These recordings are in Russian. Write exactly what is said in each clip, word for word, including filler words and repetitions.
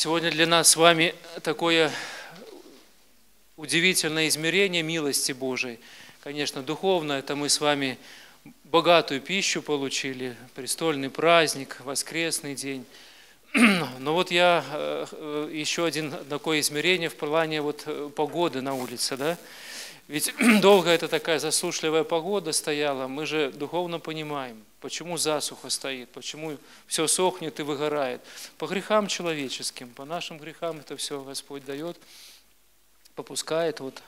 Сегодня для нас с вами такое удивительное измерение милости Божией. Конечно, духовно, это мы с вами богатую пищу получили, престольный праздник, воскресный день. Но вот я еще один такое измерение в плане вот погоды на улице, да? Ведь долго это такая засушливая погода стояла, мы же духовно понимаем, почему засуха стоит, почему все сохнет и выгорает. По грехам человеческим, по нашим грехам это все Господь дает, попускает вот,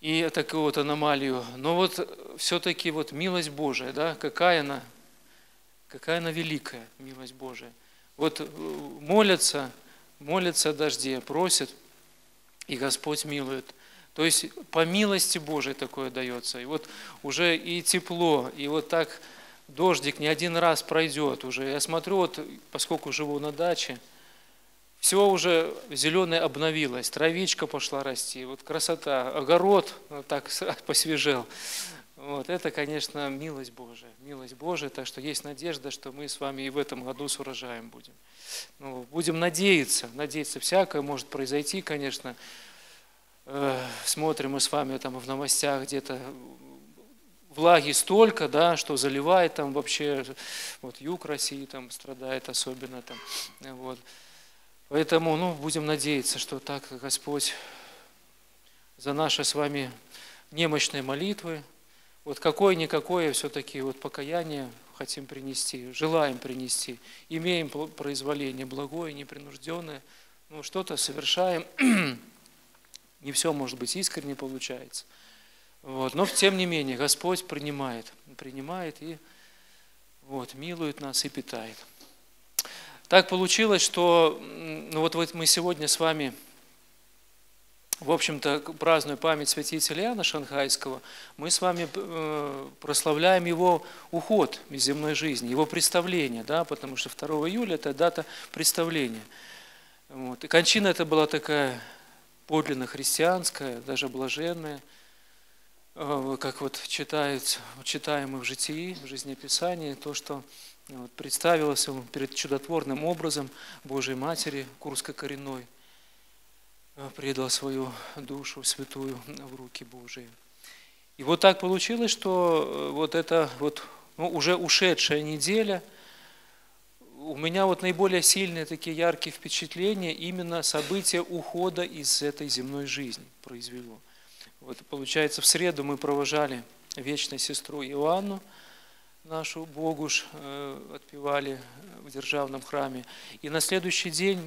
и такую вот аномалию. Но вот все-таки вот милость Божия, да, какая она, какая она великая, милость Божия. Вот молятся, молятся о дожде, просят, и Господь милует. То есть по милости Божией такое дается. И вот уже и тепло, и вот так дождик не один раз пройдет уже. Я смотрю, вот, поскольку живу на даче, все уже зеленое обновилось, травичка пошла расти, вот красота, огород вот так посвежел. Вот, это, конечно, милость Божия, милость Божия, так что есть надежда, что мы с вами и в этом году с урожаем будем. Ну, будем надеяться, надеяться всякое может произойти, конечно. Смотрим мы с вами там в новостях где-то влаги столько, да, что заливает там вообще, вот юг России там страдает особенно там, вот. Поэтому, ну, будем надеяться, что так Господь за наши с вами немощные молитвы, вот какое-никакое все-таки вот покаяние хотим принести, желаем принести, имеем произволение благое, непринужденное, ну, что-то совершаем. Не все, может быть, искренне получается. Вот. Но, тем не менее, Господь принимает, принимает и вот, милует нас и питает. Так получилось, что ну, вот, вот мы сегодня с вами, в общем-то, празднуя память святителя Иоанна Шанхайского, мы с вами прославляем его уход из земной жизни, его представление, да, потому что второго июля – это дата представления. Вот. И кончина это была такая... подлинно христианское, даже блаженное, как вот читает, читаем мы в житии, в жизнеописании, то, что представилось ему перед чудотворным образом Божией Матери Курской коренной, предал свою душу святую в руки Божии. И вот так получилось, что вот эта вот, ну, уже ушедшая неделя, у меня вот наиболее сильные такие яркие впечатления именно события ухода из этой земной жизни произвело. Вот, получается, в среду мы провожали вечной сестру Иоанну, нашу Богуш, отпевали в державном храме. И на следующий день,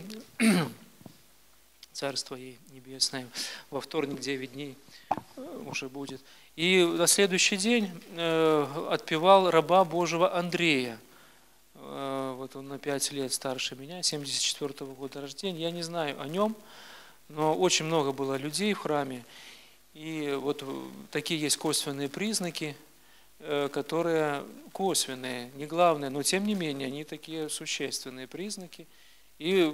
царство ей небесное, во вторник девять дней уже будет. И на следующий день отпевал раба Божьего Андрея. Вот он на пять лет старше меня, семьдесят четвёртого года рождения. Я не знаю о нем, но очень много было людей в храме. И вот такие есть косвенные признаки, которые косвенные, не главные, но тем не менее, они такие существенные признаки. И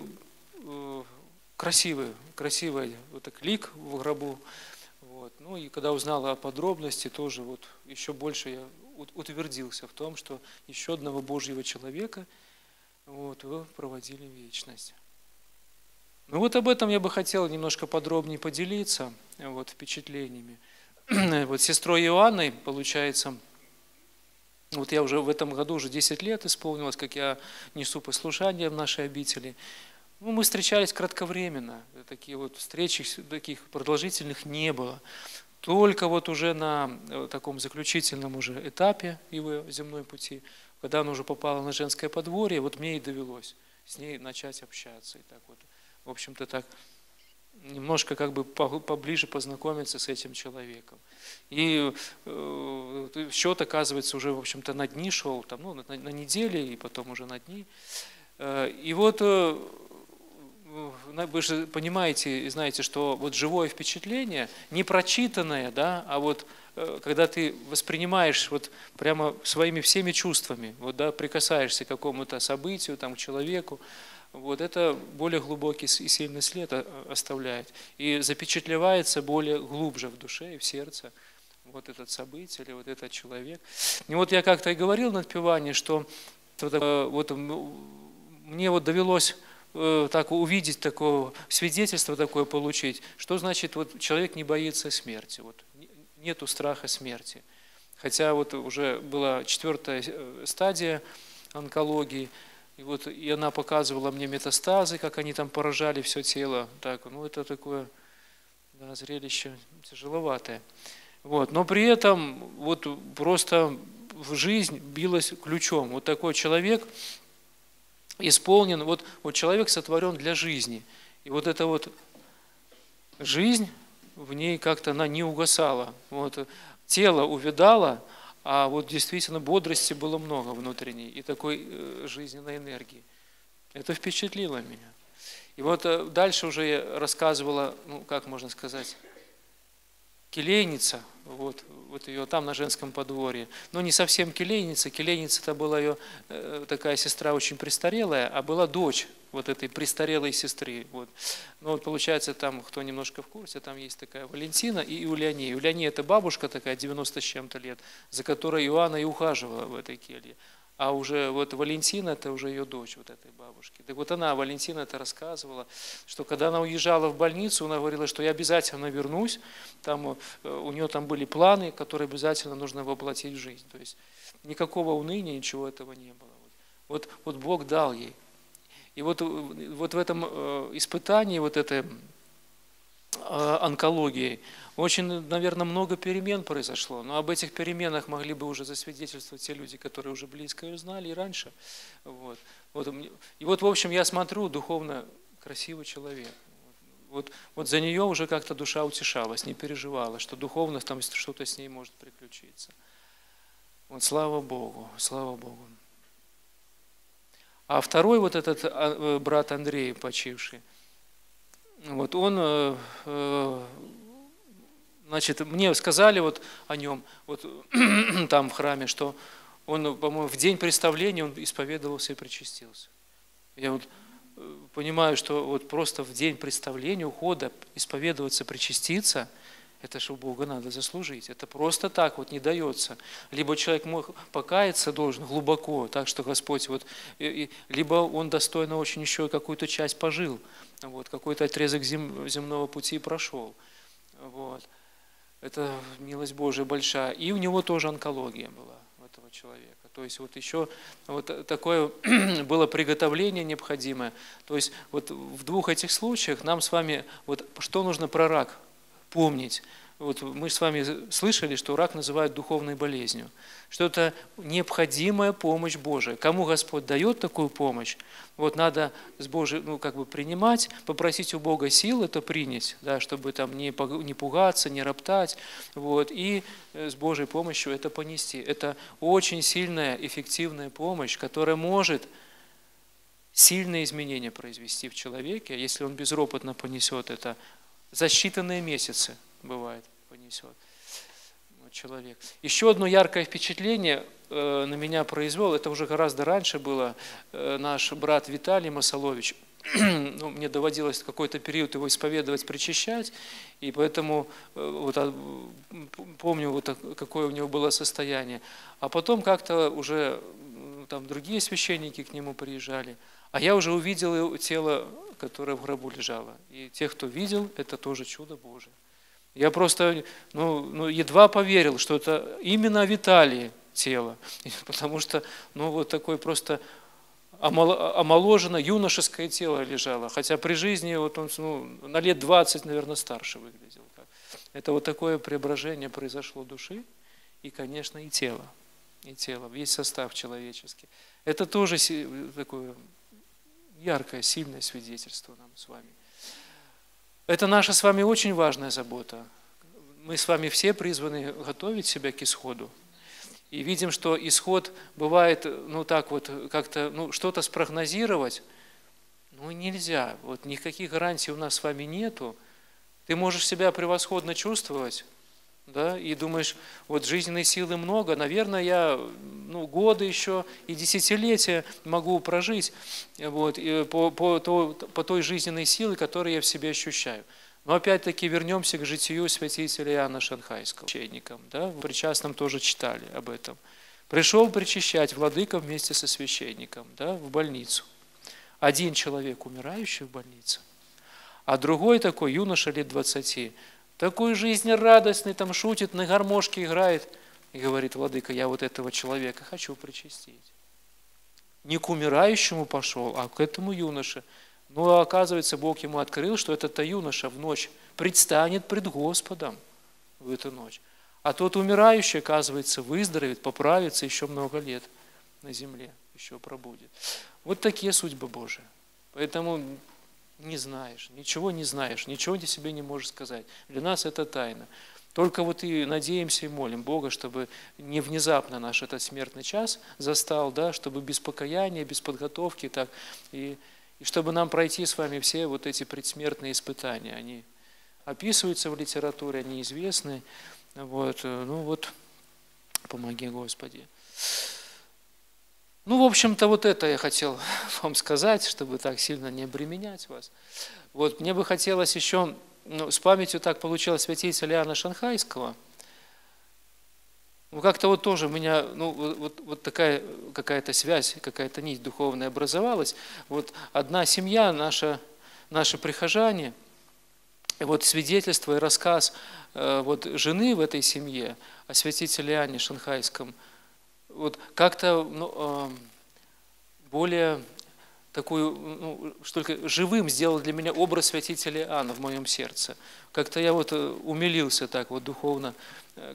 красивый, красивый вот так лик в гробу. Вот. Ну и когда узнала о подробности, тоже вот еще больше я утвердился в том, что еще одного Божьего человека вот, вы проводили в вечность. Ну вот об этом я бы хотел немножко подробнее поделиться вот, впечатлениями. Вот сестрой Иоанной, получается, вот я уже в этом году уже десять лет исполнилось, как я несу послушание в нашей обители. Ну, мы встречались кратковременно, такие вот встречи таких продолжительных не было. Только вот уже на таком заключительном уже этапе его земной пути, когда она уже попала на женское подворье, вот мне и довелось с ней начать общаться. И так вот, в общем-то, так немножко как бы поближе познакомиться с этим человеком. И э, счет, оказывается, уже, в общем-то, на дни шел, там, ну, на, на неделе и потом уже на дни. Э, и вот... Э, Вы же понимаете и знаете, что вот живое впечатление, не прочитанное, да, а вот когда ты воспринимаешь вот прямо своими всеми чувствами, вот, да, прикасаешься к какому-то событию, там, к человеку, вот это более глубокий и сильный след оставляет. И запечатлевается более глубже в душе и в сердце вот этот событие или вот этот человек. И вот я как-то и говорил на отпевании, что вот мне вот довелось... так увидеть такого, свидетельство такое получить, что значит вот человек не боится смерти, вот нету страха смерти. Хотя вот уже была четвертая стадия онкологии, и вот и она показывала мне метастазы, как они там поражали все тело. Так, ну это такое, да, зрелище тяжеловатое. Вот, но при этом вот просто жизнь билась ключом. Вот такой человек исполнен, вот, вот человек сотворен для жизни. И вот эта вот жизнь, в ней как-то она не угасала. Вот, тело увидало, а вот действительно бодрости было много внутренней и такой жизненной энергии. Это впечатлило меня. И вот дальше уже я рассказывала, ну как можно сказать, келейница, вот, вот ее там на женском подворье. Но не совсем келейница, келейница-то была ее такая сестра очень престарелая, а была дочь вот этой престарелой сестры. Вот. Но вот получается там, кто немножко в курсе, там есть такая Валентина и Иулиания. Иулиания это бабушка такая, девяносто с чем-то лет, за которой Иоанна и ухаживала в этой келье. А уже вот Валентина, это уже ее дочь вот этой бабушки. Так вот она, Валентина, это рассказывала, что когда она уезжала в больницу, она говорила, что я обязательно вернусь. Там, у нее там были планы, которые обязательно нужно воплотить в жизнь. То есть никакого уныния, ничего этого не было. Вот, вот Бог дал ей. И вот, вот в этом испытании, вот этой онкологии, очень, наверное, много перемен произошло, но об этих переменах могли бы уже засвидетельствовать те люди, которые уже близко ее знали и раньше. Вот. Вот. И вот, в общем, я смотрю, духовно красивый человек. Вот, вот за нее уже как-то душа утешалась, не переживала, что духовно там что-то с ней может приключиться. Вот, слава Богу, слава Богу. А второй вот этот брат Андрей, почивший, вот он... Значит, мне сказали вот о нем, вот там в храме, что он, по-моему, в день представления он исповедовался и причастился. Я вот понимаю, что вот просто в день представления, ухода, исповедоваться, причаститься, это же у Бога надо заслужить. Это просто так вот не дается. Либо человек мог покаяться должен глубоко, так что Господь, вот, и, и, либо он достойно очень еще какую-то часть пожил, вот, какой-то отрезок зем, земного пути прошел. Вот. Это милость Божия большая. И у него тоже онкология была, у этого человека. То есть вот еще вот такое было приготовление необходимое. То есть вот в двух этих случаях нам с вами, вот что нужно про рак помнить. Вот мы с вами слышали, что рак называют духовной болезнью. Что это необходимая помощь Божия. Кому Господь дает такую помощь, вот надо с Божией, ну, как бы принимать, попросить у Бога сил это принять, да, чтобы там не пугаться, не роптать. Вот, и с Божьей помощью это понести. Это очень сильная, эффективная помощь, которая может сильные изменения произвести в человеке, если он безропотно понесет это за считанные месяцы. Бывает, понесет человек. Еще одно яркое впечатление на меня произвел, это уже гораздо раньше было, наш брат Виталий Масолович. Ну, мне доводилось в какой-то период его исповедовать, причащать, и поэтому вот, помню, вот, какое у него было состояние. А потом как-то уже там другие священники к нему приезжали, а я уже увидел тело, которое в гробу лежало. И те, кто видел, это тоже чудо Божие. Я просто ну, ну, едва поверил, что это именно Виталии тело, потому что ну, вот такое просто омоложено, юношеское тело лежало, хотя при жизни вот он ну, на лет двадцать, наверное, старше выглядел. Это вот такое преображение произошло души и, конечно, и тела, и тела, весь состав человеческий. Это тоже такое яркое, сильное свидетельство нам с вами. Это наша с вами очень важная забота. Мы с вами все призваны готовить себя к исходу. И видим, что исход бывает, ну так вот, как-то, ну что-то спрогнозировать, ну нельзя. Вот никаких гарантий у нас с вами нету. Ты можешь себя превосходно чувствовать, да, и думаешь, вот жизненной силы много, наверное, я ну, годы еще и десятилетия могу прожить вот, по, по, по той жизненной силе, которую я в себе ощущаю. Но опять-таки вернемся к житию святителя Иоанна Шанхайского, священником, да, в причастном тоже читали об этом. Пришел причащать владыка вместе со священником, да, в больницу. Один человек умирающий в больнице, а другой такой юноша лет двадцати, такой жизнерадостный, там шутит, на гармошке играет, и говорит: владыка, я вот этого человека хочу причастить. Не к умирающему пошел, а к этому юноше. Но оказывается, Бог ему открыл, что этот-то юноша в ночь предстанет пред Господом в эту ночь. А тот умирающий, оказывается, выздоровеет, поправится, еще много лет на земле еще пробудет. Вот такие судьбы Божии. Поэтому не знаешь, ничего не знаешь, ничего ты себе не можешь сказать. Для нас это тайна. Только вот и надеемся и молим Бога, чтобы не внезапно наш этот смертный час застал, да, чтобы без покаяния, без подготовки так, и, и чтобы нам пройти с вами все вот эти предсмертные испытания. Они описываются в литературе, они известны. Вот, ну вот, помоги, Господи. Ну, в общем-то, вот это я хотел вам сказать, чтобы так сильно не обременять вас. Вот, мне бы хотелось еще, ну, с памятью так получилось святителя Иоанна Шанхайского. Ну, как-то вот тоже у меня, ну, вот, вот такая какая-то связь, какая-то нить духовная образовалась. Вот одна семья, наша, наши прихожане, и вот свидетельство и рассказ вот жены в этой семье о святителе Иоанне Шанхайском, вот как-то, ну, более такую, ну, что ли, живым сделал для меня образ святителя Иоанна в моем сердце. Как-то я вот умилился так вот духовно,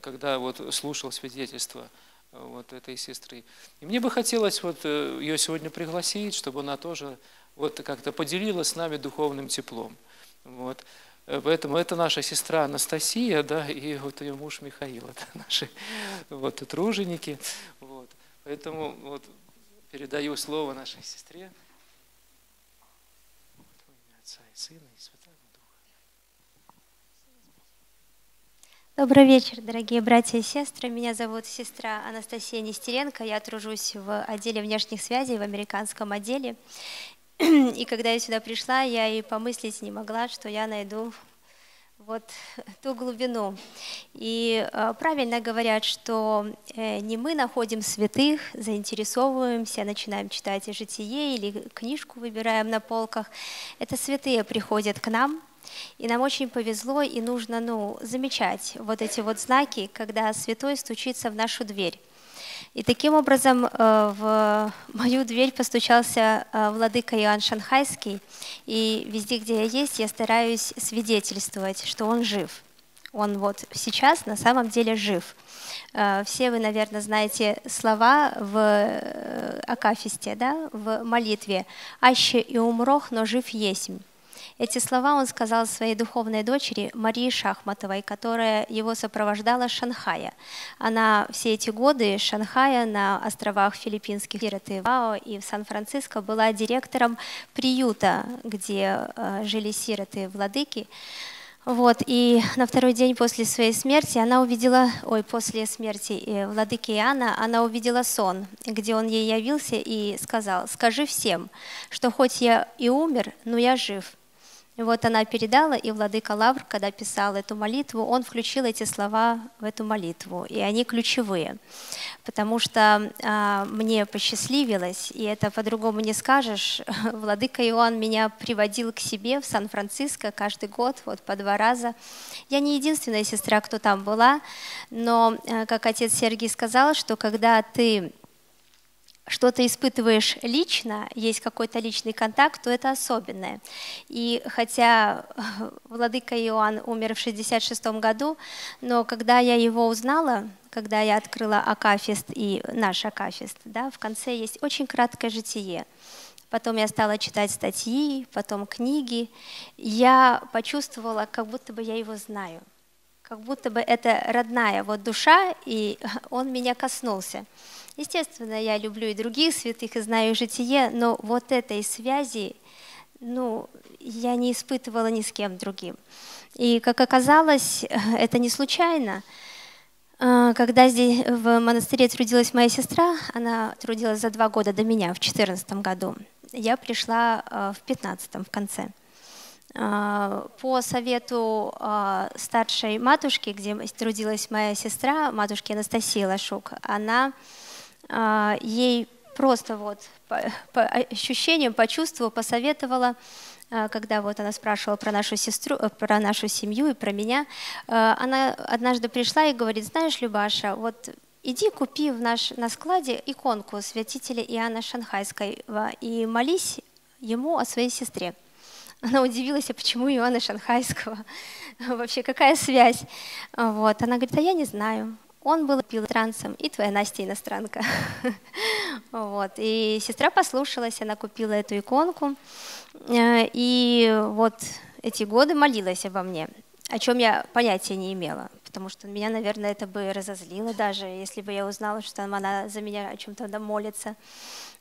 когда вот слушал свидетельство вот этой сестры. И мне бы хотелось вот ее сегодня пригласить, чтобы она тоже вот как-то поделилась с нами духовным теплом. Вот. Поэтому это наша сестра Анастасия, да, и вот ее муж Михаил, это наши вот тут труженики. Вот. Поэтому вот передаю слово нашей сестре. Во имя Отца и Сына и Святого Духа. Добрый вечер, дорогие братья и сестры. Меня зовут сестра Анастасия Нестеренко. Я тружусь в отделе внешних связей, в американском отделе. И когда я сюда пришла, я и помыслить не могла, что я найду вот ту глубину. И правильно говорят, что не мы находим святых, заинтересовываемся, начинаем читать житие или книжку выбираем на полках. Это святые приходят к нам. И нам очень повезло, и нужно, ну, замечать вот эти вот знаки, когда святой стучится в нашу дверь. И таким образом в мою дверь постучался владыка Иоанн Шанхайский, и везде, где я есть, я стараюсь свидетельствовать, что он жив. Он вот сейчас на самом деле жив. Все вы, наверное, знаете слова в Акафисте, да, в молитве «Аще и умрох, но жив есмь». Эти слова он сказал своей духовной дочери Марии Шахматовой, которая его сопровождала с Шанхая. Она все эти годы с Шанхая на островах филиппинских сироты-вао и в Сан-Франциско была директором приюта, где жили сироты-владыки. Вот, и на второй день после своей смерти она увидела, ой, после смерти владыки Иоанна, она увидела сон, где он ей явился и сказал: «Скажи всем, что хоть я и умер, но я жив». Вот она передала, и владыка Лавр, когда писал эту молитву, он включил эти слова в эту молитву, и они ключевые, потому что а, мне посчастливилось, и это по-другому не скажешь, владыка Иоанн меня приводил к себе в Сан-Франциско каждый год, вот по два раза. Я не единственная сестра, кто там была, но, как отец Сергий сказал, что когда ты что-то испытываешь лично, есть какой-то личный контакт, то это особенное. И хотя владыка Иоанн умер в шестьдесят шестом году, но когда я его узнала, когда я открыла Акафист и наш Акафист, да, в конце есть очень краткое житие. Потом я стала читать статьи, потом книги. Я почувствовала, как будто бы я его знаю, как будто бы это родная вот душа, и он меня коснулся. Естественно, я люблю и других святых, и знаю житие, но вот этой связи, ну, я не испытывала ни с кем другим. И, как оказалось, это не случайно. Когда здесь в монастыре трудилась моя сестра, она трудилась за два года до меня, в две тысячи четырнадцатом году. Я пришла в две тысячи пятнадцатом, в конце. По совету старшей матушки, где трудилась моя сестра, матушки Анастасии Лошук, она... Ей просто вот по, по ощущениям, по чувству посоветовала, когда вот она спрашивала про нашу сестру, про нашу семью и про меня. Она однажды пришла и говорит: знаешь, Любаша, вот иди купи в наш, на складе иконку святителя Иоанна Шанхайского и молись ему о своей сестре. Она удивилась, а почему Иоанна Шанхайского? Вообще, какая связь? Вот. Она говорит: а я не знаю. Он был иностранцем, и твоя Настя иностранка. Вот. И сестра послушалась, она купила эту иконку. И вот эти годы молилась обо мне, о чем я понятия не имела. Потому что меня, наверное, это бы разозлило даже, если бы я узнала, что она за меня о чем-то молится.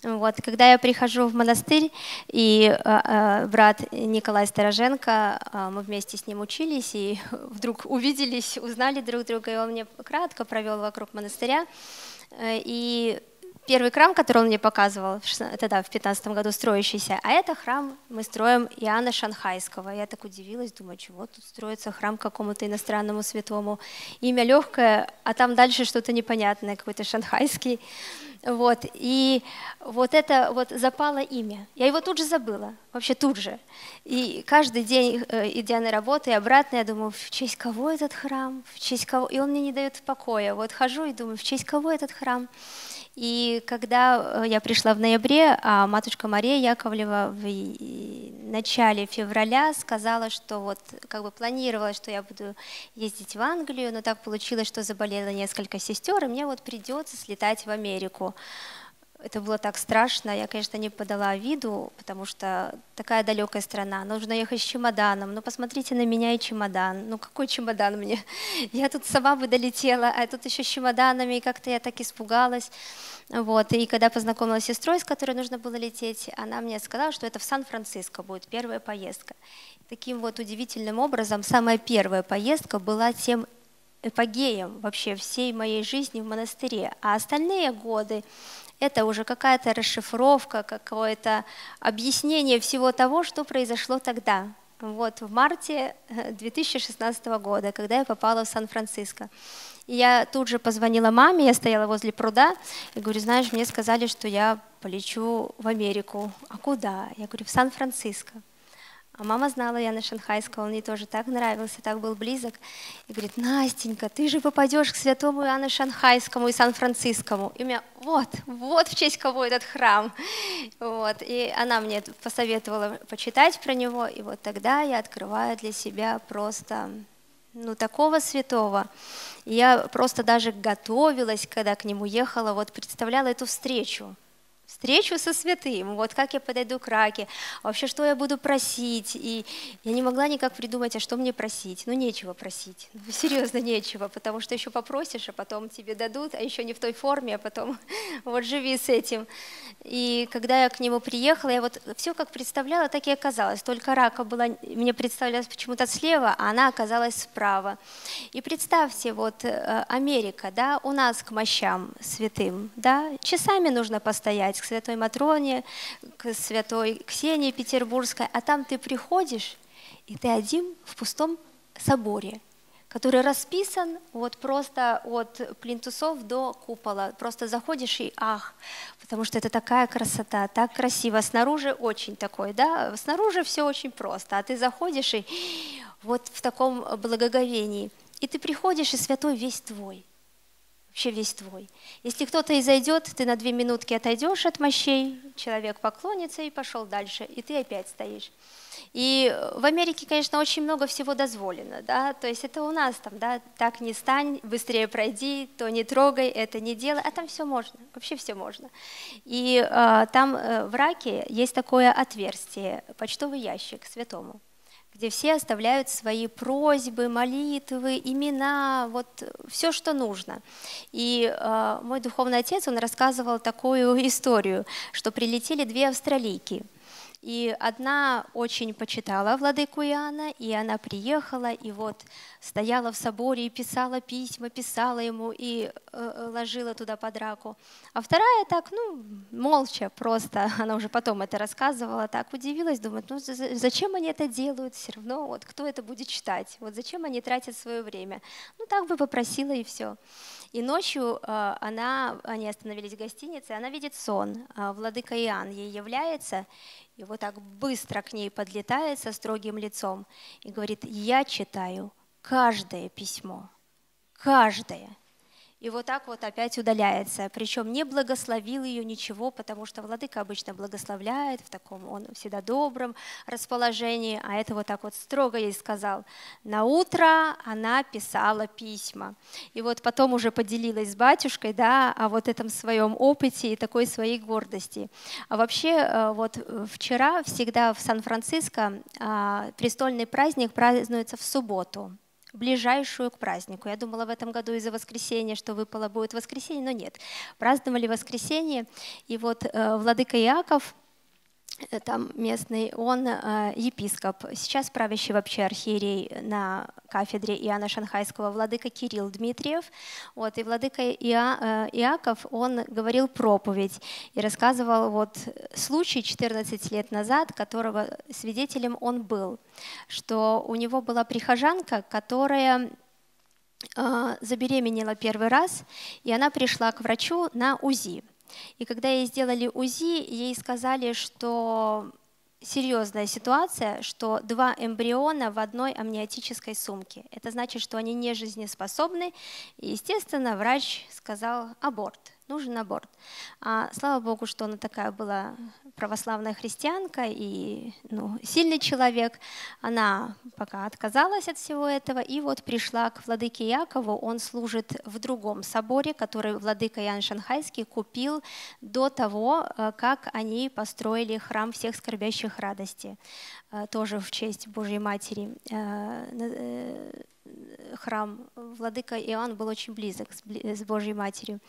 Вот. Когда я прихожу в монастырь, и брат Николай Стороженко, мы вместе с ним учились, и вдруг увиделись, узнали друг друга, и он мне кратко провел вокруг монастыря. И первый храм, который он мне показывал, тогда в пятнадцатом году строящийся, а это храм, мы строим Иоанна Шанхайского. Я так удивилась, думаю, чего тут строится храм какому-то иностранному святому. Имя легкое, а там дальше что-то непонятное, какой-то шанхайский. Вот. И вот это вот запало имя. Я его тут же забыла, вообще тут же. И каждый день, идя на работу и обратно, я думаю, в честь кого этот храм, в честь кого. И он мне не дает покоя. Вот хожу и думаю, в честь кого этот храм. И когда я пришла в ноябре, а матушка Мария Яковлева в начале февраля сказала, что вот как бы планировала, что я буду ездить в Англию, но так получилось, что заболело несколько сестер, и мне вот придется слетать в Америку. Это было так страшно, я, конечно, не подала виду, потому что такая далекая страна, нужно ехать с чемоданом, ну посмотрите на меня и чемодан, ну какой чемодан мне, я тут сама бы долетела, а тут еще с чемоданами, и как-то я так испугалась. Вот. И когда познакомилась с сестрой, с которой нужно было лететь, она мне сказала, что это в Сан-Франциско будет первая поездка. Таким вот удивительным образом самая первая поездка была тем эпогеем вообще всей моей жизни в монастыре, а остальные годы это уже какая-то расшифровка, какое-то объяснение всего того, что произошло тогда, вот в марте две тысячи шестнадцатого года, когда я попала в Сан-Франциско. Я тут же позвонила маме, я стояла возле пруда, и говорю: знаешь, мне сказали, что я полечу в Америку. А куда? Я говорю: в Сан-Франциско. А мама знала Иоанна Шанхайского, он ей тоже так нравился, так был близок. И говорит: Настенька, ты же попадешь к святому Иоанну Шанхайскому и Сан-Францискому. И у меня вот, вот в честь кого этот храм. Вот. И она мне посоветовала почитать про него. И вот тогда я открываю для себя просто ну, такого святого. Я просто даже готовилась, когда к нему ехала, вот представляла эту встречу. Встречу со святым, вот как я подойду к раке, вообще что я буду просить. И я не могла никак придумать, а что мне просить. Ну нечего просить, ну, серьезно нечего, потому что еще попросишь, а потом тебе дадут, а еще не в той форме, а потом вот живи с этим. И когда я к нему приехала, я вот все как представляла, так и оказалось. Только рака была, мне представлялась почему-то слева, а она оказалась справа. И представьте, вот Америка, да, у нас к мощам святым, да, часами нужно постоять, к Святой Матроне, к святой Ксении Петербургской, а там ты приходишь, и ты один в пустом соборе, который расписан вот просто от плинтусов до купола. Просто заходишь и ах, потому что это такая красота, так красиво. Снаружи очень такой, да, снаружи все очень просто, а ты заходишь и вот в таком благоговении. И ты приходишь, и святой весь твой. Вообще весь твой. Если кто-то и зайдет, ты на две минутки отойдешь от мощей, человек поклонится и пошел дальше, и ты опять стоишь. И в Америке, конечно, очень много всего дозволено, да, то есть это у нас там, да, так не стань, быстрее пройди, то не трогай, это не делай, а там все можно, вообще все можно. И э, там э, в раке есть такое отверстие, почтовый ящик святому, где все оставляют свои просьбы, молитвы, имена, вот все, что нужно. И э, мой духовный отец, он рассказывал такую историю, что прилетели две австралийки. И одна очень почитала владыку Иоанна, и она приехала, и вот стояла в соборе, и писала письма, писала ему, и ложила туда под раку. А вторая так, ну, молча просто, она уже потом это рассказывала, так удивилась, думает, ну, зачем они это делают, все равно, вот, кто это будет читать, вот, зачем они тратят свое время. Ну, так бы попросила и все. И ночью она, они остановились в гостинице, она видит сон, владыка Иоанн ей является, и вот так быстро к ней подлетает со строгим лицом и говорит, я читаю каждое письмо, каждое. И вот так вот опять удаляется. Причем не благословил ее ничего, потому что владыка обычно благословляет, в таком он всегда добром расположении, а это вот так вот строго ей сказал. На утро она писала письма. И вот потом уже поделилась с батюшкой, да, о вот этом своем опыте и такой своей гордости. А вообще вот вчера всегда в Сан-Франциско престольный праздник празднуется в субботу, ближайшую к празднику. Я думала в этом году из-за воскресенья, что выпало будет воскресенье, но нет. Праздновали воскресенье, и вот э, владыка Яков, э, там местный, он э, епископ, сейчас правящий вообще архиерей на кафедре Иоанна Шанхайского, владыка Кирилл Дмитриев, вот, и владыка Иа, э, Иаков, он говорил проповедь и рассказывал вот случай четырнадцать лет назад, которого свидетелем он был, что у него была прихожанка, которая э, забеременела первый раз, и она пришла к врачу на УЗИ. И когда ей сделали УЗИ, ей сказали, что серьезная ситуация, что два эмбриона в одной амниотической сумке. Это значит, что они не жизнеспособны, и, естественно, врач сказал аборт. Нужен аборт. А, слава Богу, что она такая была православная христианка и ну, сильный человек. Она пока отказалась от всего этого и вот пришла к владыке Якову. Он служит в другом соборе, который владыка Иоанн Шанхайский купил до того, как они построили храм всех скорбящих радости. Тоже в честь Божьей Матери. Храм владыка Иоанн был очень близок с Божьей Матерью.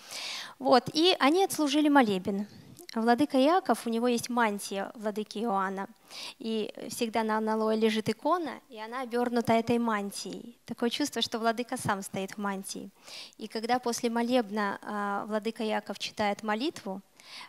Вот, и они отслужили молебен. Владыка Яков, у него есть мантия владыки Иоанна, и всегда на аналое лежит икона, и она обернута этой мантией. Такое чувство, что владыка сам стоит в мантии. И когда после молебна владыка Яков читает молитву,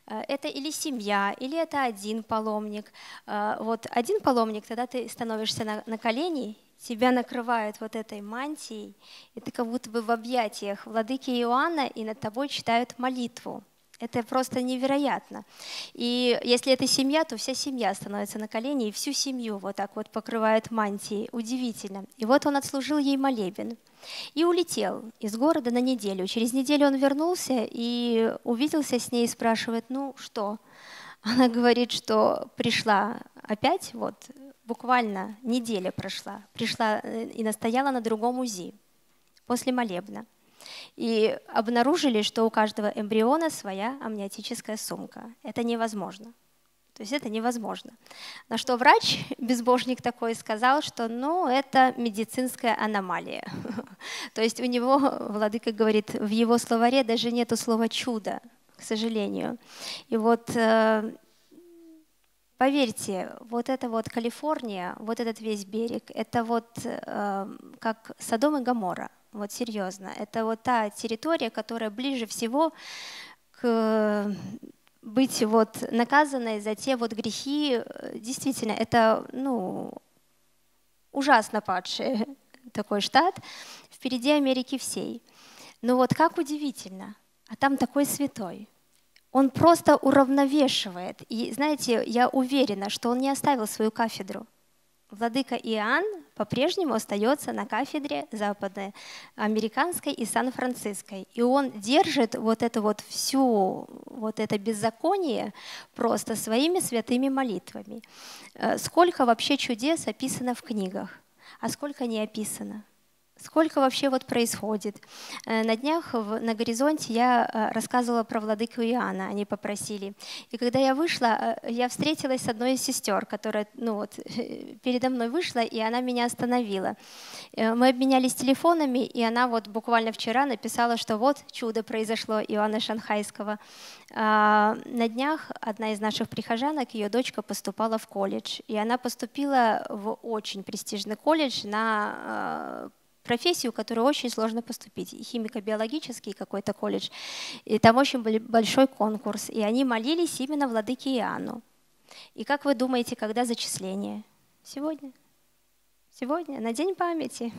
это или семья, или это один паломник. Вот один паломник, тогда ты становишься на, на колени, тебя накрывают вот этой мантией, и ты как будто бы в объятиях владыки Иоанна, и над тобой читают молитву. Это просто невероятно. И если это семья, то вся семья становится на колени, и всю семью вот так вот покрывает мантией. Удивительно. И вот он отслужил ей молебен. И улетел из города на неделю. Через неделю он вернулся и увиделся с ней и спрашивает, ну что? Она говорит, что пришла опять, вот буквально неделя прошла, пришла и настояла на другом УЗИ после молебна. И обнаружили, что у каждого эмбриона своя амниотическая сумка. Это невозможно. То есть это невозможно. На что врач, безбожник такой, сказал, что ну, это медицинская аномалия. То есть у него, владыка говорит, в его словаре даже нету слова «чудо», к сожалению. И вот… Поверьте, вот эта вот Калифорния, вот этот весь берег, это вот э, как Содом и Гоморра, вот серьезно. Это вот та территория, которая ближе всего к быть вот наказанной за те вот грехи. Действительно, это ну, ужасно падший такой штат, впереди Америки всей. Но вот как удивительно, а там такой святой. Он просто уравновешивает. И знаете, я уверена, что он не оставил свою кафедру. Владыка Иоанн по-прежнему остается на кафедре западноамериканской и Сан-Франциской. И он держит вот это вот всю, вот это беззаконие просто своими святыми молитвами. Сколько вообще чудес описано в книгах, а сколько не описано. Сколько вообще вот происходит? На днях на горизонте я рассказывала про владыку Иоанна, они попросили. И когда я вышла, я встретилась с одной из сестер, которая ну вот, передо мной вышла, и она меня остановила. Мы обменялись телефонами, и она вот буквально вчера написала, что вот чудо произошло Иоанна Шанхайского. На днях одна из наших прихожанок, ее дочка поступала в колледж, и она поступила в очень престижный колледж на профессию, в которую очень сложно поступить, и химико-биологический какой-то колледж. И там очень большой конкурс. И они молились именно владыке Иоанну. И как вы думаете, когда зачисление? Сегодня? Сегодня, на День памяти.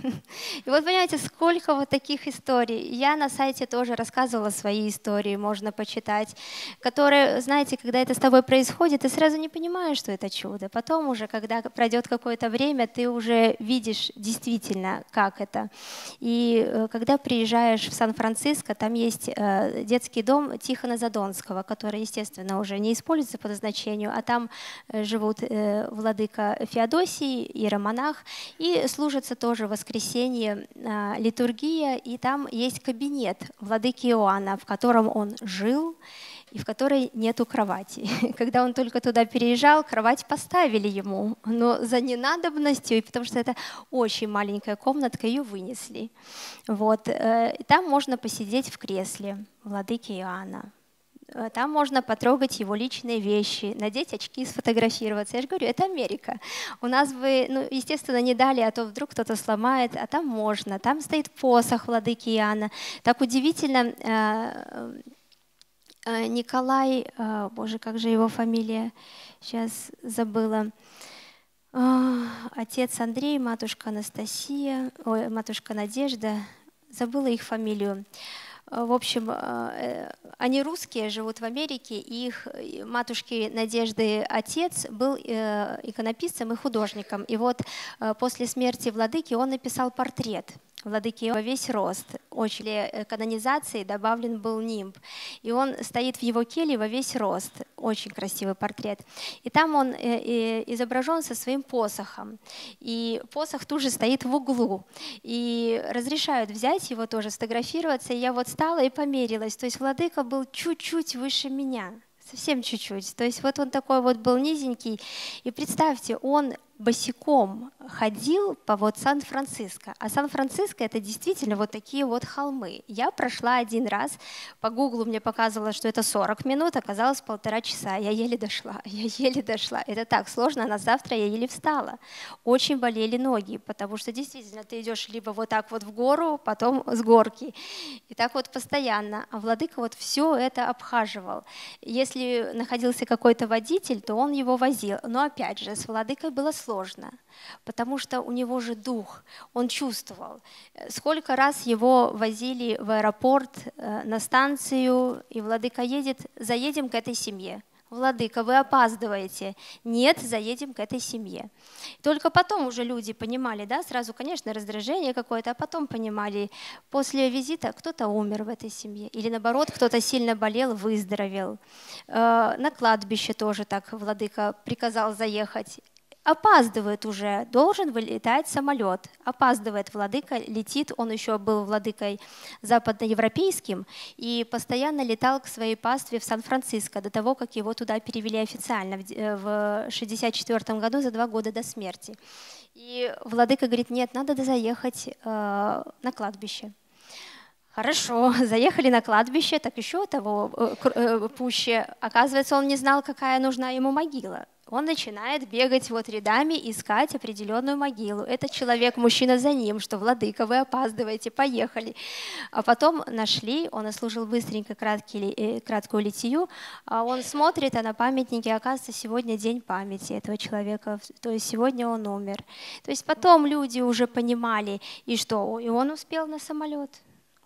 И вот понимаете, сколько вот таких историй. Я на сайте тоже рассказывала свои истории, можно почитать, которые, знаете, когда это с тобой происходит, ты сразу не понимаешь, что это чудо. Потом уже, когда пройдет какое-то время, ты уже видишь действительно, как это. И когда приезжаешь в Сан-Франциско, там есть детский дом Тихона Задонского, который, естественно, уже не используется по назначению, а там живут владыка Феодосий, иеромонах. И служится тоже в воскресенье э, литургия, и там есть кабинет владыки Иоанна, в котором он жил и в которой нету кровати. Когда он только туда переезжал, кровать поставили ему, но за ненадобностью, и потому что это очень маленькая комнатка, ее вынесли. Вот. Э, там можно посидеть в кресле владыки Иоанна. Там можно потрогать его личные вещи, надеть очки, сфотографироваться. Я же говорю, это Америка. У нас бы, ну, естественно, не дали, а то вдруг кто-то сломает, а там можно. Там стоит посох владыки Иоанна. Так удивительно, Николай, боже, как же его фамилия, сейчас забыла, отец Андрей, матушка Анастасия, ой, матушка Надежда, забыла их фамилию. В общем, они русские, живут в Америке, и их матушки Надежды отец был иконописцем и художником. И вот после смерти владыки он написал портрет владыки во весь рост. Очень канонизации добавлен был нимб. И он стоит в его келье во весь рост. Очень красивый портрет. И там он изображен со своим посохом. И посох тут же стоит в углу. И разрешают взять его тоже, сфотографироваться. И я вот стала и померилась. То есть владыка был чуть-чуть выше меня. Совсем чуть-чуть. То есть вот он такой вот был низенький. И представьте, он босиком ходил по вот Сан-Франциско. А Сан-Франциско — это действительно вот такие вот холмы. Я прошла один раз, по гуглу мне показывало, что это сорок минут, оказалось полтора часа. Я еле дошла, я еле дошла. Это так сложно, а на завтра я еле встала. Очень болели ноги, потому что действительно ты идешь либо вот так вот в гору, потом с горки. И так вот постоянно. А владыка вот все это обхаживал. Если находился какой-то водитель, то он его возил. Но опять же, с владыкой было сложно. Сложно, потому что у него же дух, он чувствовал. Сколько раз его возили в аэропорт, на станцию, и владыка едет, заедем к этой семье. Владыка, вы опаздываете. Нет, заедем к этой семье. Только потом уже люди понимали, да, сразу, конечно, раздражение какое-то, а потом понимали, после визита кто-то умер в этой семье, или наоборот, кто-то сильно болел, выздоровел. На кладбище тоже так владыка приказал заехать. Опаздывает уже, должен вылетать самолет. Опаздывает владыка, летит, он еще был владыкой западноевропейским и постоянно летал к своей пастве в Сан-Франциско до того, как его туда перевели официально в шестьдесят четвёртом году, за два года до смерти. И владыка говорит, нет, надо заехать э, на кладбище. Хорошо, заехали на кладбище, так еще того э, пуще. Оказывается, он не знал, какая нужна ему могила. Он начинает бегать вот рядами, искать определенную могилу. Этот человек, мужчина за ним, что «Владыка, вы опаздываете, поехали». А потом нашли, он ослужил быстренько краткий, краткую литию, а он смотрит, а на памятнике, оказывается, сегодня день памяти этого человека, то есть сегодня он умер. То есть потом люди уже понимали, и что, и он успел на самолет.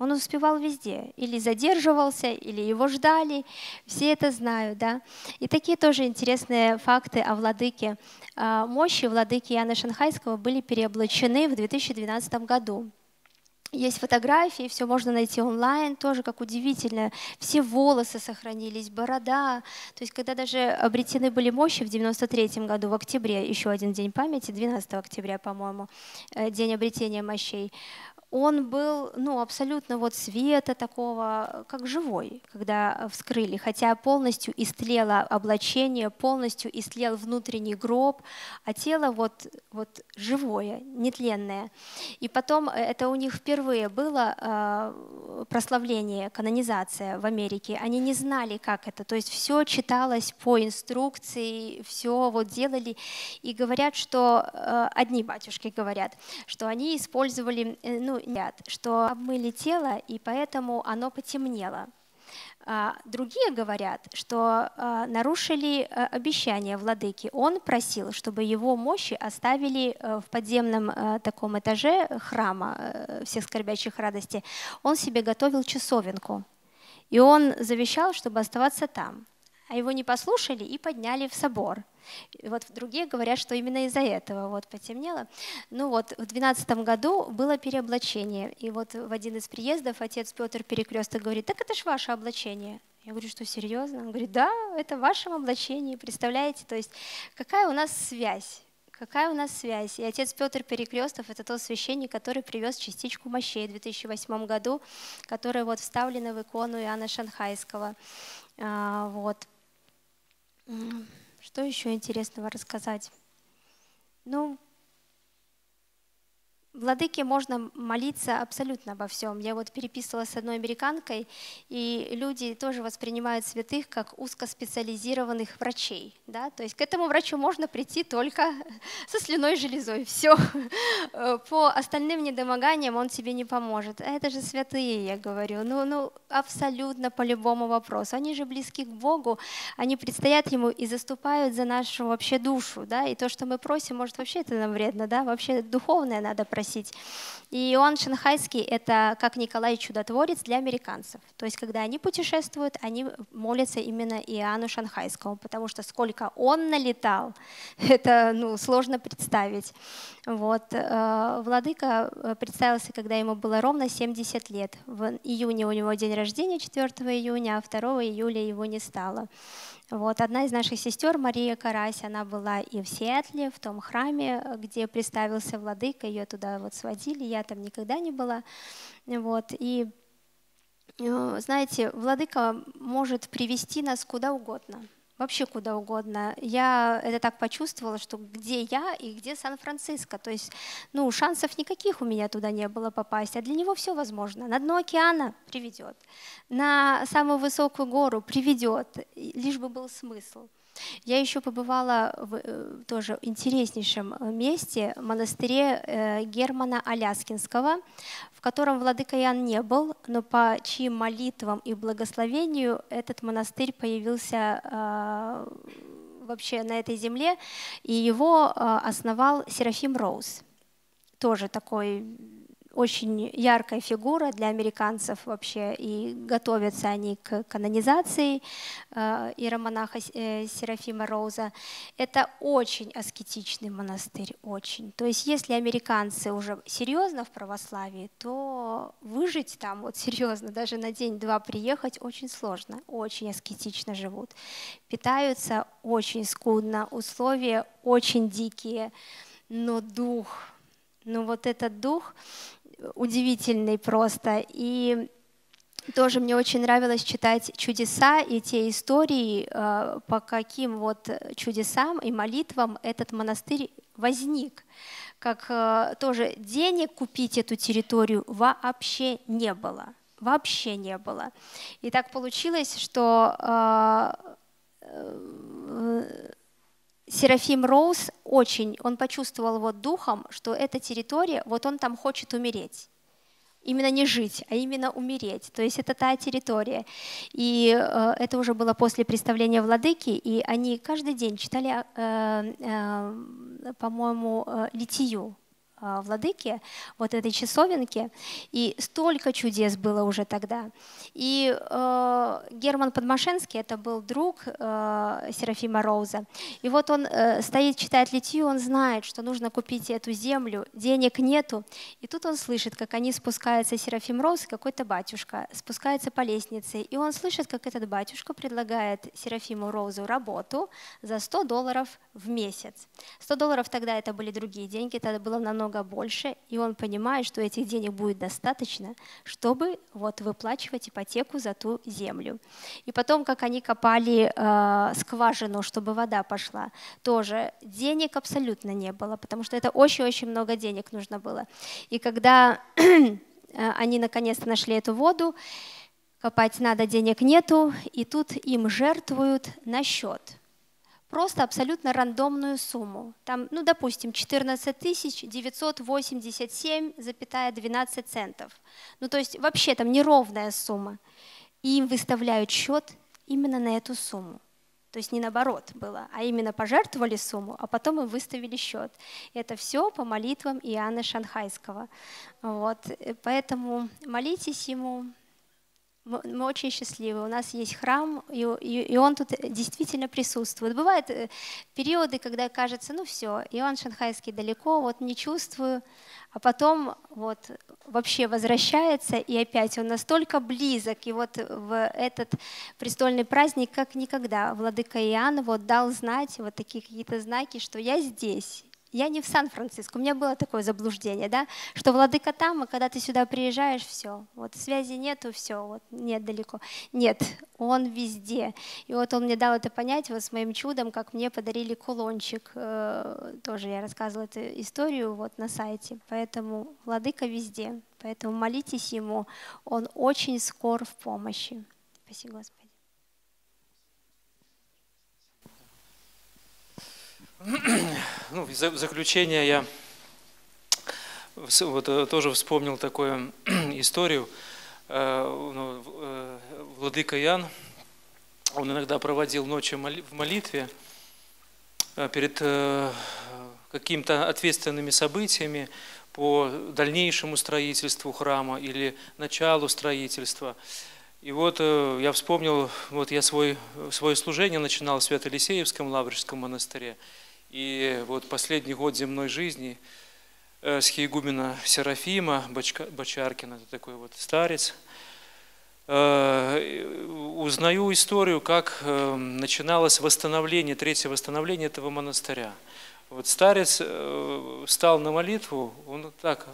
Он успевал везде. Или задерживался, или его ждали. Все это знают, да. И такие тоже интересные факты о владыке. Мощи владыки Иоанна Шанхайского были переоблачены в две тысячи двенадцатом году. Есть фотографии, все можно найти онлайн, тоже как удивительно. Все волосы сохранились, борода. То есть когда даже обретены были мощи в девяносто третьем году, в октябре, еще один день памяти, двенадцатого октября, по-моему, день обретения мощей, он был, ну, абсолютно вот света такого, как живой, когда вскрыли, хотя полностью истлело облачение, полностью истлел внутренний гроб, а тело вот, вот живое, нетленное. И потом это у них впервые было прославление, канонизация в Америке, они не знали, как это, то есть все читалось по инструкции, все вот делали, и говорят, что одни батюшки говорят, что они использовали, ну, что обмыли тело, и поэтому оно потемнело. Другие говорят, что нарушили обещание владыки. Он просил, чтобы его мощи оставили в подземном таком этаже храма всех скорбящих радости. Он себе готовил часовенку, и он завещал, чтобы оставаться там. А его не послушали и подняли в собор. И вот другие говорят, что именно из-за этого вот потемнело. Ну вот, в двенадцатом году было переоблачение. И вот в один из приездов отец Петр Перекрестов говорит: так это ж ваше облачение. Я говорю: что, серьезно? Он говорит: да, это в вашем облачении, представляете? То есть какая у нас связь? Какая у нас связь? И отец Петр Перекрестов — это тот священник, который привез частичку мощей в две тысячи восьмом году, которая вот вставлена в икону Иоанна Шанхайского. А, вот. Что еще интересного рассказать? Ну, владыке можно молиться абсолютно обо всем. Я вот переписывала с одной американкой, и люди тоже воспринимают святых как узкоспециализированных врачей. Да? То есть к этому врачу можно прийти только со слюной железой. Все. По остальным недомоганиям он тебе не поможет. А это же святые, я говорю. Ну, ну, абсолютно по любому вопросу. Они же близки к Богу, они предстоят Ему и заступают за нашу вообще душу. Да? И то, что мы просим, может, вообще это нам вредно. Да? Вообще духовное надо просить. И Иоанн Шанхайский — это как Николай Чудотворец для американцев. То есть когда они путешествуют, они молятся именно Иоанну Шанхайскому, потому что сколько он налетал, это, ну, сложно представить. Вот. Владыка представился, когда ему было ровно семьдесят лет. В июне у него день рождения, четвёртого июня, а второго июля его не стало. Вот. Одна из наших сестер, Мария Карась, она была и в Сиэтле, в том храме, где представился владыка, ее туда вот сводили, я там никогда не была. Вот. И, знаете, владыка может привести нас куда угодно. Вообще куда угодно. Я это так почувствовала, что где я и где Сан-Франциско. То есть, ну, шансов никаких у меня туда не было попасть, а для него все возможно. На дно океана приведет, на самую высокую гору приведет, лишь бы был смысл. Я еще побывала в тоже интереснейшем месте, монастыре Германа Аляскинского, в котором владыка Иоанн не был, но по чьим молитвам и благословению этот монастырь появился вообще на этой земле, и его основал Серафим Роуз, тоже такой очень яркая фигура для американцев вообще, и готовятся они к канонизации э, иеромонаха э, Серафима Роуза. Это очень аскетичный монастырь, очень. То есть если американцы уже серьезно в православии, то выжить там вот серьезно, даже на день-два приехать, очень сложно, очень аскетично живут. Питаются очень скудно, условия очень дикие, но дух, ну вот этот дух удивительный просто. И тоже мне очень нравилось читать чудеса и те истории, по каким вот чудесам и молитвам этот монастырь возник. Как тоже денег купить эту территорию вообще не было. Вообще не было. И так получилось, что Серафим Роуз очень, он почувствовал вот духом, что эта территория, вот он там хочет умереть. Именно не жить, а именно умереть. То есть это та территория. И э, это уже было после представления владыки, и они каждый день читали, э, э, по-моему, литию владыки, вот этой часовенки, и столько чудес было уже тогда. И э, Герман Подмашенский, это был друг э, Серафима Роуза, и вот он э, стоит, читает литию, он знает, что нужно купить эту землю, денег нету, и тут он слышит, как они спускаются, Серафим Роуз и какой-то батюшка спускается по лестнице, и он слышит, как этот батюшка предлагает Серафиму Роузу работу за сто долларов в месяц. сто долларов тогда это были другие деньги, тогда было намного намного больше, и он понимает, что этих денег будет достаточно, чтобы вот выплачивать ипотеку за ту землю. И потом, как они копали э, скважину, чтобы вода пошла, тоже денег абсолютно не было, потому что это очень-очень много денег нужно было. И когда они наконец-то нашли эту воду, копать надо, денег нету, и тут им жертвуют на счет просто абсолютно рандомную сумму. Там, ну, допустим, четырнадцать тысяч девятьсот восемьдесят семь целых двенадцать центов. Ну, то есть вообще там неровная сумма. И им выставляют счет именно на эту сумму. То есть не наоборот было, а именно пожертвовали сумму, а потом им выставили счет. Это все по молитвам Иоанна Шанхайского. Вот. Поэтому молитесь ему. Мы очень счастливы, у нас есть храм, и он тут действительно присутствует. Бывают периоды, когда кажется, ну все, Иоанн Шанхайский далеко, вот не чувствую, а потом вот вообще возвращается, и опять он настолько близок, и вот в этот престольный праздник, как никогда, владыка Иоанн вот дал знать вот такие какие-то знаки, что я здесь. Я не в Сан-Франциско, у меня было такое заблуждение, да, что владыка там, а когда ты сюда приезжаешь, все, вот связи нету, все, вот нет далеко. Нет, он везде. И вот он мне дал это понять, вот с моим чудом, как мне подарили кулончик, тоже я рассказывала эту историю вот на сайте, поэтому владыка везде, поэтому молитесь ему, он очень скор в помощи. Спасибо, Господи. Ну, в заключение я вот тоже вспомнил такую историю. Владыка Иоанн, он иногда проводил ночи в молитве перед какими-то ответственными событиями по дальнейшему строительству храма или началу строительства. И вот я вспомнил, вот я свой, свое служение начинал в Свято-Елисеевском Лаврическом монастыре. И вот последний год земной жизни схиегумена Серафима Бочаркина, это такой вот старец, узнаю историю, как начиналось восстановление, третье восстановление этого монастыря. Вот старец встал на молитву, он так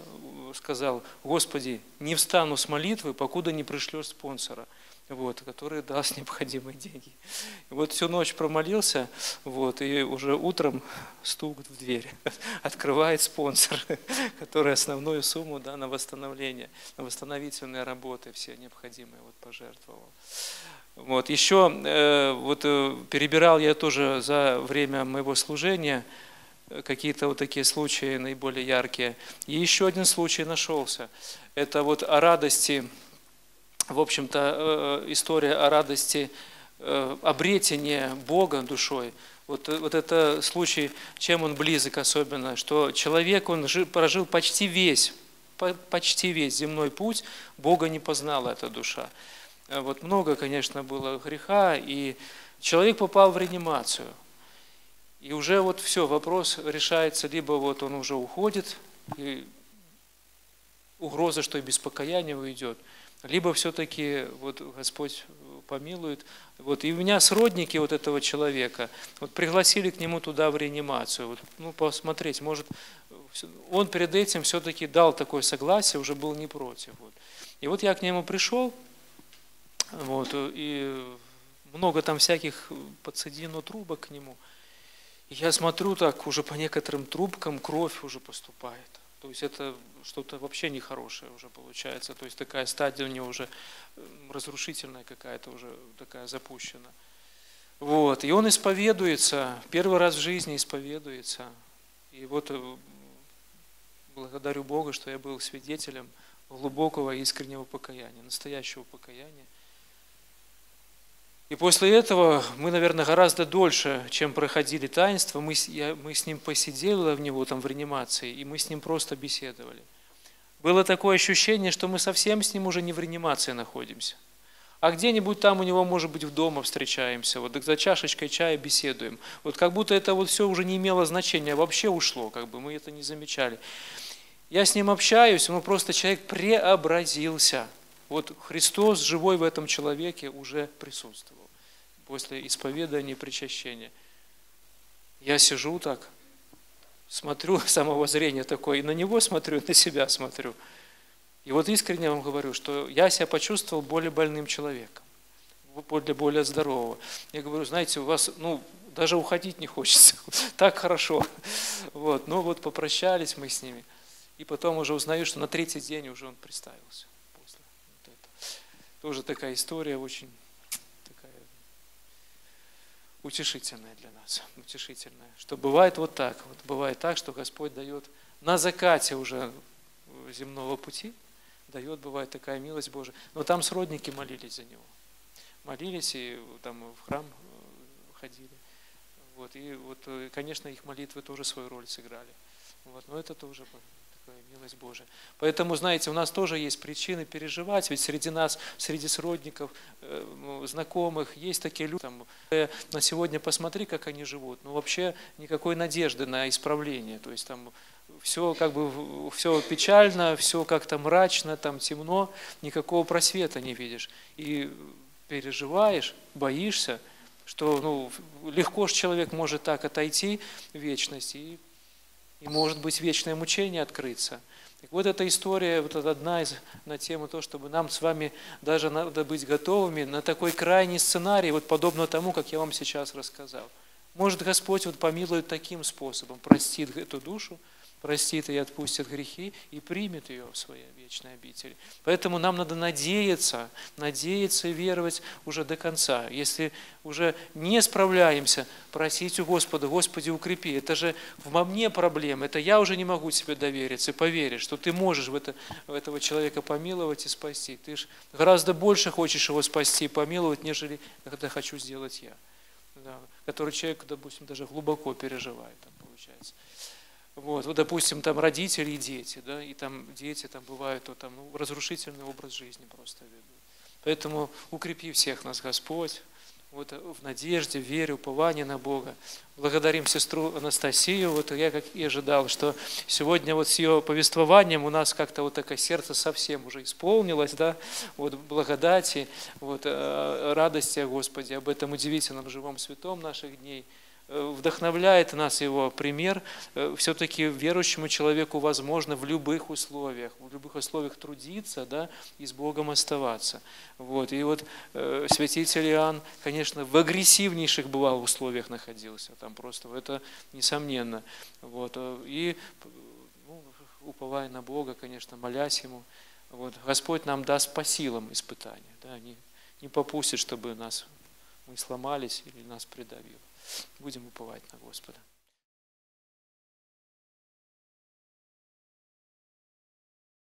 сказал: «Господи, не встану с молитвы, покуда не пришлешь спонсора». Вот, который даст необходимые деньги. И вот всю ночь промолился, вот, и уже утром стук в дверь. Открывает спонсор, который основную сумму, да, на восстановление, на восстановительные работы все необходимые вот, пожертвовал. Вот, еще э, вот, перебирал я тоже за время моего служения какие-то вот такие случаи наиболее яркие. И еще один случай нашелся. Это вот о радости... В общем-то, история о радости, обретения Бога душой. Вот, вот это случай, чем он близок особенно, что человек, он жил, прожил почти весь, почти весь земной путь, Бога не познала эта душа. Вот много, конечно, было греха, и человек попал в реанимацию. И уже вот все, вопрос решается, либо вот он уже уходит, и угроза, что и без покаяния уйдет, либо все-таки вот, Господь помилует. Вот, и у меня сродники вот этого человека вот, пригласили к нему туда в реанимацию. Вот, ну, посмотреть, может, он перед этим все-таки дал такое согласие, уже был не против. Вот. И вот я к нему пришел, вот, и много там всяких подсоединено трубок к нему. И я смотрю так, уже по некоторым трубкам кровь уже поступает. То есть это что-то вообще нехорошее уже получается. То есть такая стадия у него уже разрушительная какая-то, уже такая запущена. Вот. И он исповедуется, первый раз в жизни исповедуется. И вот благодарю Бога, что я был свидетелем глубокого и искреннего покаяния, настоящего покаяния. И после этого мы, наверное, гораздо дольше, чем проходили таинство, мы, я, мы с ним посидели в него там в реанимации, и мы с ним просто беседовали. Было такое ощущение, что мы совсем с ним уже не в реанимации находимся, а где-нибудь там у него, может быть, в дома встречаемся, вот за чашечкой чая беседуем. Вот как будто это вот все уже не имело значения, вообще ушло, как бы мы это не замечали. Я с ним общаюсь, но просто человек преобразился. Вот Христос живой в этом человеке уже присутствовал после исповедания и причащения. Я сижу так, смотрю, самого зрения такое, и на него смотрю, и на себя смотрю. И вот искренне вам говорю, что я себя почувствовал более больным человеком, более, более здорового. Я говорю, знаете, у вас, ну, даже уходить не хочется, так хорошо. Вот, ну вот попрощались мы с ними. И потом уже узнаю, что на третий день уже он представился. После. Вот это. Тоже такая история очень такая утешительная для нас. Утешительная. Что бывает вот так. Вот бывает так, что Господь дает на закате уже земного пути, дает, бывает такая милость Божия. Но там сродники молились за него. Молились и там в храм ходили. Вот, и, вот, конечно, их молитвы тоже свою роль сыграли. Вот, но это тоже такая милость Божия. Поэтому, знаете, у нас тоже есть причины переживать, ведь среди нас, среди сродников, знакомых, есть такие люди. Там, на сегодня посмотри, как они живут. Ну, вообще никакой надежды на исправление. То есть там все как бы все печально, все как-то мрачно, там темно, никакого просвета не видишь. И переживаешь, боишься, что ну, легко же человек может так отойти в вечность, и, и может быть вечное мучение открыться. Так вот эта история, вот одна из на тему то, чтобы нам с вами даже надо быть готовыми на такой крайний сценарий, вот подобно тому, как я вам сейчас рассказал. Может, Господь вот помилует таким способом, простит эту душу, простит и отпустит грехи и примет ее в своей вечной обители. Поэтому нам надо надеяться, надеяться и веровать уже до конца. Если уже не справляемся, просить у Господа, Господи, укрепи. Это же во мне проблема, это я уже не могу тебе довериться и поверить, что ты можешь в это, в этого человека помиловать и спасти. Ты же гораздо больше хочешь его спасти и помиловать, нежели это хочу сделать я. Да, который человек, допустим, даже глубоко переживает, там, получается. Вот, вот, допустим, там родители и дети, да, и там дети там бывают, то там ну, разрушительный образ жизни просто ведут. Поэтому укрепи всех нас, Господь, вот в надежде, вере, уповании на Бога. Благодарим сестру Анастасию. Вот я как и ожидал, что сегодня вот с ее повествованием у нас как-то вот такое сердце совсем уже исполнилось, да, вот благодати, вот радости о Господе, об этом удивительном живом святом наших дней. Вдохновляет нас его пример. Все-таки верующему человеку возможно в любых условиях, в любых условиях трудиться, да, и с Богом оставаться. Вот. И вот э, святитель Иоанн, конечно, в агрессивнейших бывал условиях находился, там просто это несомненно. Вот. И ну, уповая на Бога, конечно, молясь ему, вот. Господь нам даст по силам испытания, да, не, не попустит, чтобы нас мы сломались или нас придавило. Будем уповать на Господа.